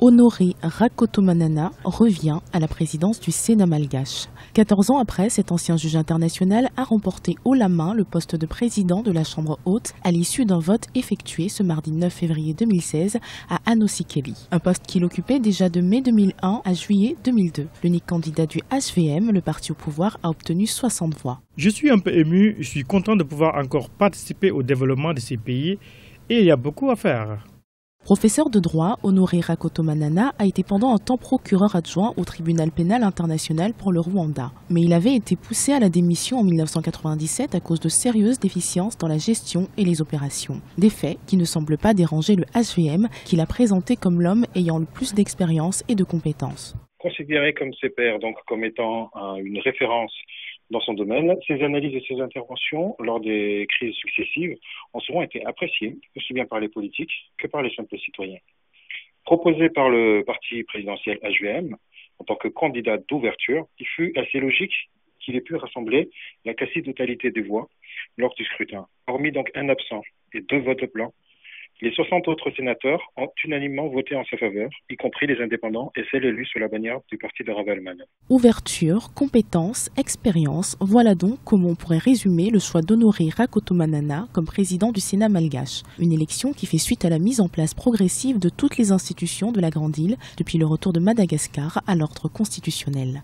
Honoré Rakotomanana revient à la présidence du Sénat malgache. 14 ans après, cet ancien juge international a remporté haut la main le poste de président de la Chambre haute à l'issue d'un vote effectué ce mardi 9 février 2016 à Anosikeli. Un poste qu'il occupait déjà de mai 2001 à juillet 2002. L'unique candidat du HVM, le parti au pouvoir, a obtenu 60 voix. Je suis un peu ému, je suis content de pouvoir encore participer au développement de ces pays et il y a beaucoup à faire. Professeur de droit, Honoré Rakotomanana a été pendant un temps procureur adjoint au tribunal pénal international pour le Rwanda. Mais il avait été poussé à la démission en 1997 à cause de sérieuses déficiences dans la gestion et les opérations. Des faits qui ne semblent pas déranger le HVM, qu'il a présenté comme l'homme ayant le plus d'expérience et de compétences. Considéré comme ses pairs, donc comme étant une référence dans son domaine, ses analyses et ses interventions lors des crises successives ont souvent été appréciées, aussi bien par les politiques que par les simples citoyens. Proposé par le parti présidentiel HVM en tant que candidat d'ouverture, il fut assez logique qu'il ait pu rassembler la quasi-totalité des voix lors du scrutin. Hormis donc un absent et 2 votes blancs, les 60 autres sénateurs ont unanimement voté en sa faveur, y compris les indépendants et celles élues sous la bannière du parti de Ravalomanana. Ouverture, compétence, expérience, voilà donc comment on pourrait résumer le choix d'Honoré Rakotomanana comme président du Sénat malgache. Une élection qui fait suite à la mise en place progressive de toutes les institutions de la Grande Île depuis le retour de Madagascar à l'ordre constitutionnel.